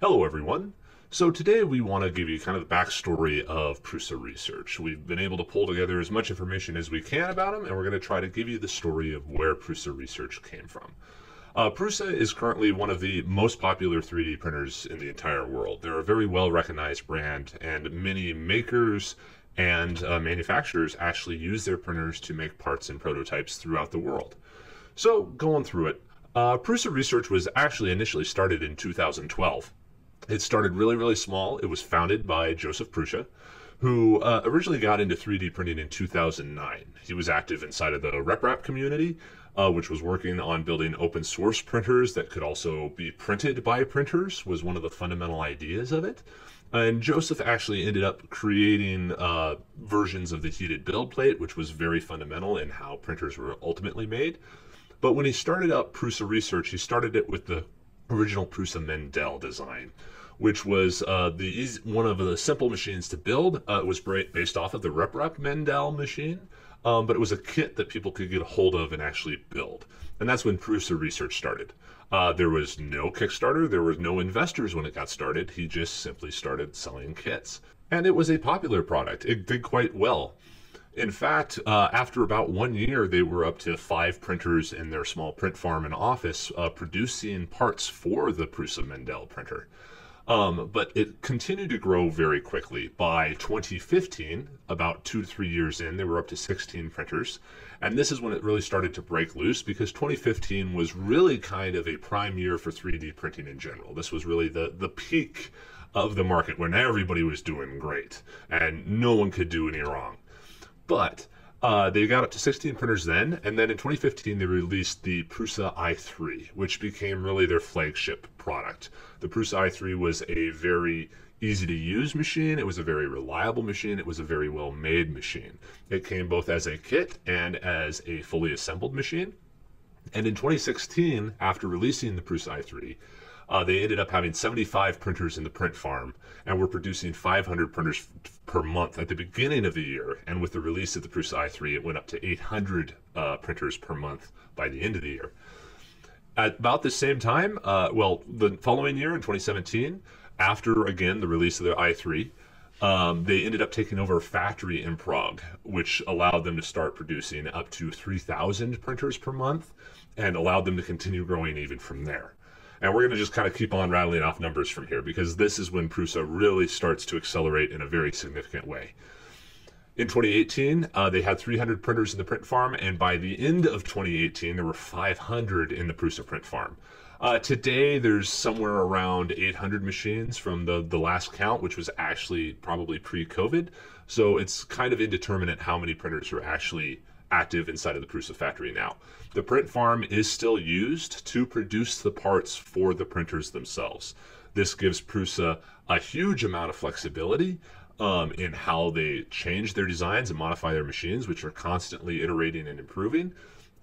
Hello everyone. So today we want to give you kind of the backstory of Prusa Research. We've been able to pull together as much information as we can about them, and we're going to try to give you the story of where Prusa Research came from. Prusa is currently one of the most popular 3D printers in the entire world. They're a very well recognized brand, and many makers and manufacturers actually use their printers to make parts and prototypes throughout the world. So going through it, Prusa Research was actually initially started in 2012. It started really, really small. It was founded by Joseph Prusa, who originally got into 3D printing in 2009. He was active inside of the RepRap community, which was working on building open source printers that could also be printed by printers, was one of the fundamental ideas of it. And Joseph actually ended up creating versions of the heated build plate, which was very fundamental in how printers were ultimately made. But when he started up Prusa Research, he started it with the original Prusa Mendel design, which was one of the simple machines to build. It was based off of the RepRap Mendel machine, but it was a kit that people could get a hold of and actually build. And that's when Prusa Research started. There was no Kickstarter, there were no investors when it got started. He just simply started selling kits. And it was a popular product. It did quite well. In fact, after about 1 year, they were up to 5 printers in their small print farm and office producing parts for the Prusa Mendel printer. But it continued to grow very quickly. By 2015, about 2 to 3 years in, they were up to 16 printers. And this is when it really started to break loose, because 2015 was really kind of a prime year for 3D printing in general. This was really the peak of the market when everybody was doing great and no one could do any wrong. But they got up to 16 printers then, and then in 2015 they released the Prusa i3, which became really their flagship product. The Prusa i3 was a very easy to use machine, it was a very reliable machine, it was a very well made machine. It came both as a kit and as a fully assembled machine. And in 2016, after releasing the Prusa i3, they ended up having 75 printers in the print farm and were producing 500 printers per month at the beginning of the year. And with the release of the Prusa i3, it went up to 800 printers per month by the end of the year. At about the same time, the following year in 2017, after again the release of the i3, they ended up taking over a factory in Prague, which allowed them to start producing up to 3,000 printers per month and allowed them to continue growing even from there. And we're going to just kind of keep on rattling off numbers from here, because this is when Prusa really starts to accelerate in a very significant way. In 2018, they had 300 printers in the print farm, and by the end of 2018, there were 500 in the Prusa print farm. Today, there's somewhere around 800 machines from the last count, which was actually probably pre-COVID. So it's kind of indeterminate how many printers are actually active inside of the Prusa factory now. The print farm is still used to produce the parts for the printers themselves. This gives Prusa a huge amount of flexibility in how they change their designs and modify their machines, which are constantly iterating and improving.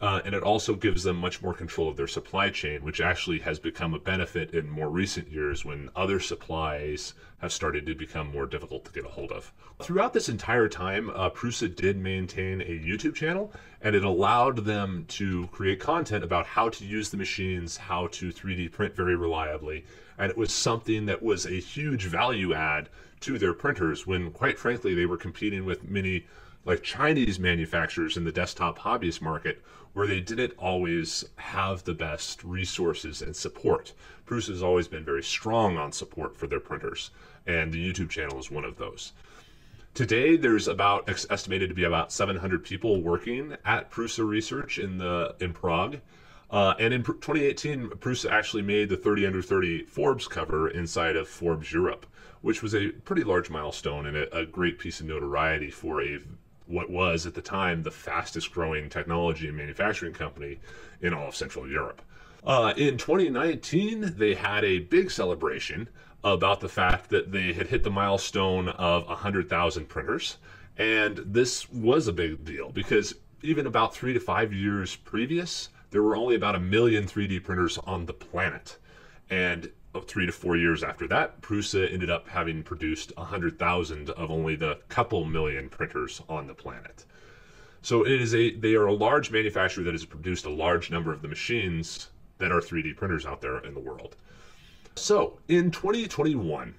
And it also gives them much more control of their supply chain, which actually has become a benefit in more recent years when other supplies have started to become more difficult to get a hold of. Throughout this entire time, Prusa did maintain a YouTube channel, and it allowed them to create content about how to use the machines, how to 3D print very reliably. And it was something that was a huge value add to their printers when, quite frankly, they were competing with many like Chinese manufacturers in the desktop hobbyist market, where they didn't always have the best resources and support. Prusa has always been very strong on support for their printers, and the YouTube channel is one of those. Today, there's about estimated to be about 700 people working at Prusa Research in Prague. And in 2018, Prusa actually made the 30 under 30 Forbes cover inside of Forbes Europe, which was a pretty large milestone and a great piece of notoriety for what was at the time the fastest growing technology and manufacturing company in all of Central Europe. In 2019, they had a big celebration about the fact that they had hit the milestone of 100,000 printers. And this was a big deal, because even about 3 to 5 years previous, there were only about 1 million 3D printers on the planet. And 3 to 4 years after that, Prusa ended up having produced 100,000 of only the couple million printers on the planet. So they are a large manufacturer that has produced a large number of the machines that are 3D printers out there in the world. So in 2021,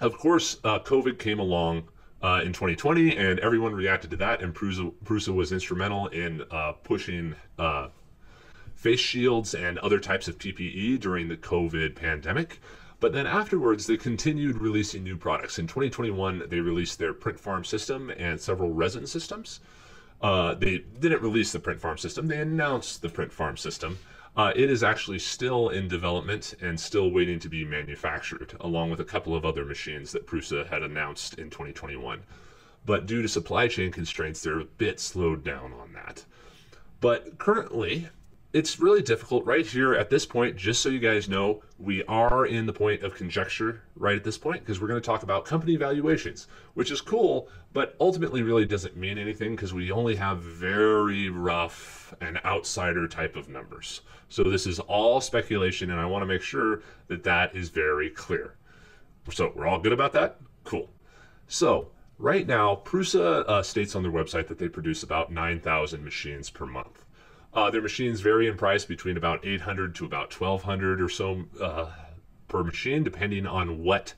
of course, COVID came along in 2020, and everyone reacted to that, and Prusa was instrumental in pushing face shields and other types of PPE during the COVID pandemic. But then afterwards, they continued releasing new products. In 2021, they released their print farm system and several resin systems. They didn't release the print farm system. They announced the print farm system. It is actually still in development and still waiting to be manufactured, along with a couple of other machines that Prusa had announced in 2021. But due to supply chain constraints, they're a bit slowed down on that. But currently, it's really difficult right here at this point. Just so you guys know, we are in the point of conjecture right at this point, because we're going to talk about company valuations, which is cool, but ultimately really doesn't mean anything because we only have very rough and outsider type of numbers. So this is all speculation, and I want to make sure that that is very clear. So we're all good about that? Cool. So right now, Prusa states on their website that they produce about 9,000 machines per month. Their machines vary in price between about $800 to about $1,200 or so per machine, depending on what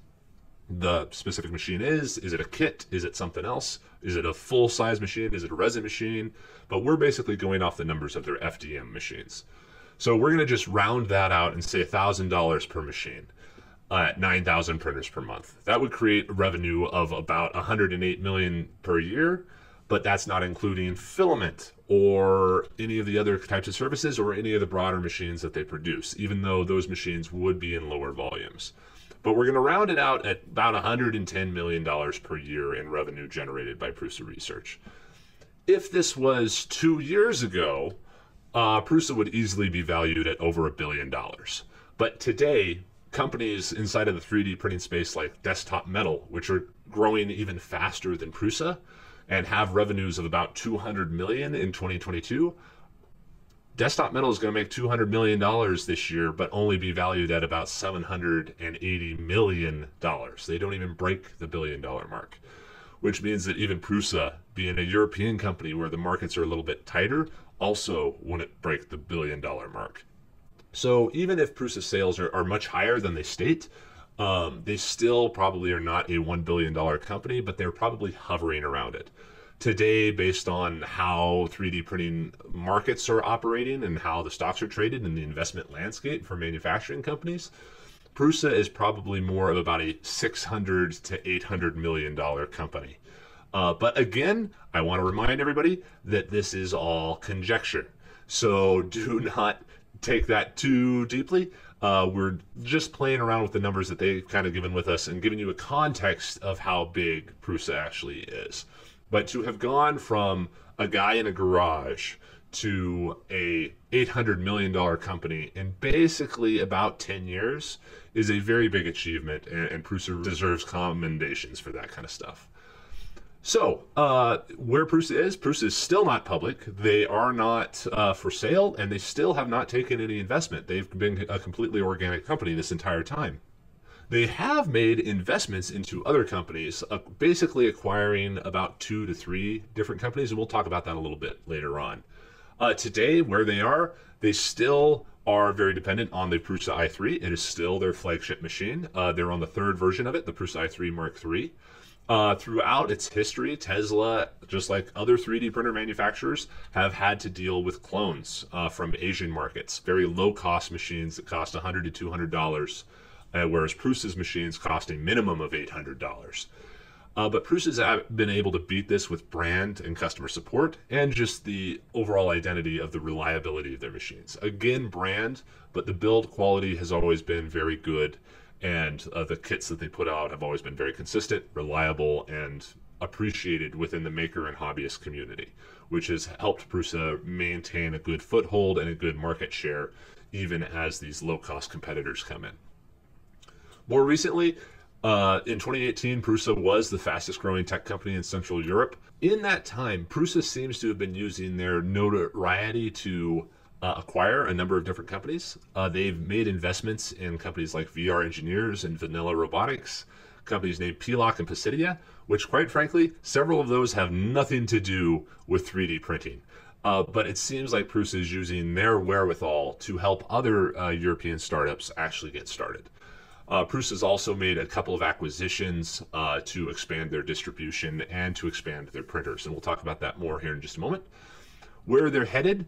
the specific machine is. Is it a kit? Is it something else? Is it a full-size machine? Is it a resin machine? But we're basically going off the numbers of their FDM machines. So we're going to just round that out and say $1,000 per machine at 9,000 printers per month. That would create revenue of about $108 million per year, but that's not including filament or any of the other types of services or any of the broader machines that they produce, even though those machines would be in lower volumes. But we're gonna round it out at about $110 million per year in revenue generated by Prusa Research. If this was 2 years ago, Prusa would easily be valued at over $1 billion. But today, companies inside of the 3D printing space like Desktop Metal, which are growing even faster than Prusa, and have revenues of about $200 million in 2022. Desktop Metal is going to make $200 million this year, but only be valued at about $780 million. They don't even break the billion-dollar mark, which means that even Prusa, being a European company where the markets are a little bit tighter, also wouldn't break the billion-dollar mark. So even if Prusa's sales are much higher than they state, they still probably are not a $1 billion company, but they're probably hovering around it. Today, based on how 3D printing markets are operating and how the stocks are traded in the investment landscape for manufacturing companies, Prusa is probably more of about a $600 to $800 million company. But again, I want to remind everybody that this is all conjecture. So do not take that too deeply. We're just playing around with the numbers that they've kind of given with us and giving you a context of how big Prusa actually is. But to have gone from a guy in a garage to a $800 million company in basically about 10 years is a very big achievement, and Prusa deserves commendations for that kind of stuff. So where Prusa is still not public. They are not for sale, and they still have not taken any investment. They've been a completely organic company this entire time. They have made investments into other companies, basically acquiring about 2 to 3 different companies, and we'll talk about that a little bit later on. Today, where they are, they still are very dependent on the Prusa i3. It is still their flagship machine. They're on the third version of it, the Prusa i3 Mark III. Throughout its history, Tesla, just like other 3D printer manufacturers, have had to deal with clones from Asian markets, very low-cost machines that cost $100 to $200, whereas Prusa's machines cost a minimum of $800. But Prusa's been able to beat this with brand and customer support and just the overall identity of the reliability of their machines. Again, brand, but the build quality has always been very good. And the kits that they put out have always been very consistent, reliable, and appreciated within the maker and hobbyist community, which has helped Prusa maintain a good foothold and a good market share, even as these low-cost competitors come in. More recently, in 2018, Prusa was the fastest-growing tech company in Central Europe. In that time, Prusa seems to have been using their notoriety to acquire a number of different companies. They've made investments in companies like VR Engineers and Vanilla Robotics, companies named Peelock and Pisidia, which quite frankly, several of those have nothing to do with 3D printing. But it seems like Prusa is using their wherewithal to help other European startups actually get started. Prusa's also made a couple of acquisitions to expand their distribution and to expand their printers, and we'll talk about that more here in just a moment. Where they're headed,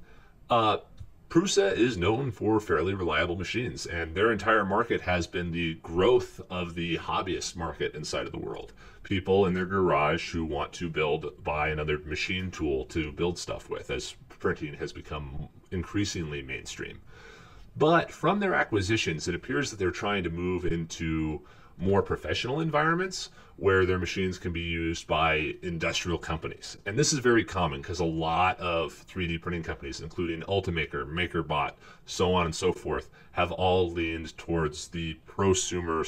Prusa is known for fairly reliable machines, and their entire market has been the growth of the hobbyist market inside of the world. People in their garage who want to buy another machine tool to build stuff with, as printing has become increasingly mainstream. But from their acquisitions, it appears that they're trying to move into more professional environments where their machines can be used by industrial companies. And this is very common because a lot of 3D printing companies, including Ultimaker, MakerBot, so on and so forth, have all leaned towards the prosumer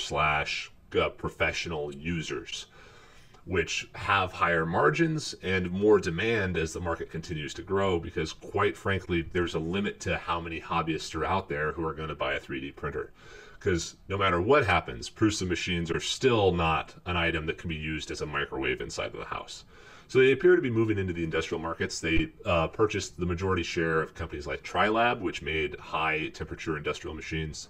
/ professional users, which have higher margins and more demand as the market continues to grow, because quite frankly, there's a limit to how many hobbyists are out there who are going to buy a 3D printer. Because no matter what happens, Prusa machines are still not an item that can be used as a microwave inside of the house. So they appear to be moving into the industrial markets. They purchased the majority share of companies like Tri-Lab, which made high temperature industrial machines.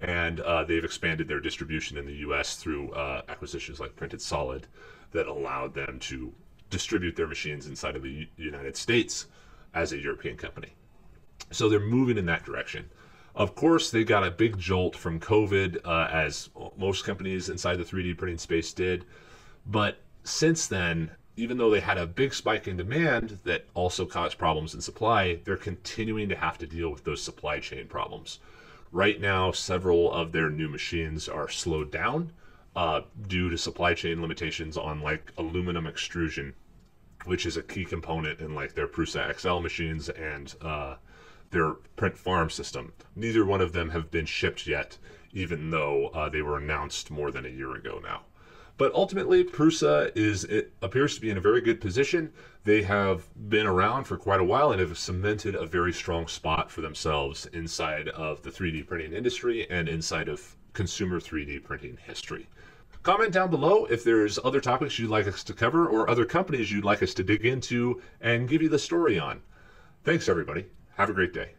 And they've expanded their distribution in the US through acquisitions like Printed Solid that allowed them to distribute their machines inside of the United States as a European company. So they're moving in that direction. Of course, they got a big jolt from COVID, as most companies inside the 3D printing space did. But since then, even though they had a big spike in demand that also caused problems in supply, they're continuing to have to deal with those supply chain problems. Right now, several of their new machines are slowed down due to supply chain limitations on like aluminum extrusion, which is a key component in like their Prusa XL machines and their print farm system. Neither one of them have been shipped yet, even though they were announced more than a year ago now. But ultimately, Prusa appears to be in a very good position. They have been around for quite a while and have cemented a very strong spot for themselves inside of the 3D printing industry and inside of consumer 3D printing history. Comment down below if there's other topics you'd like us to cover or other companies you'd like us to dig into and give you the story on. Thanks, everybody. Have a great day.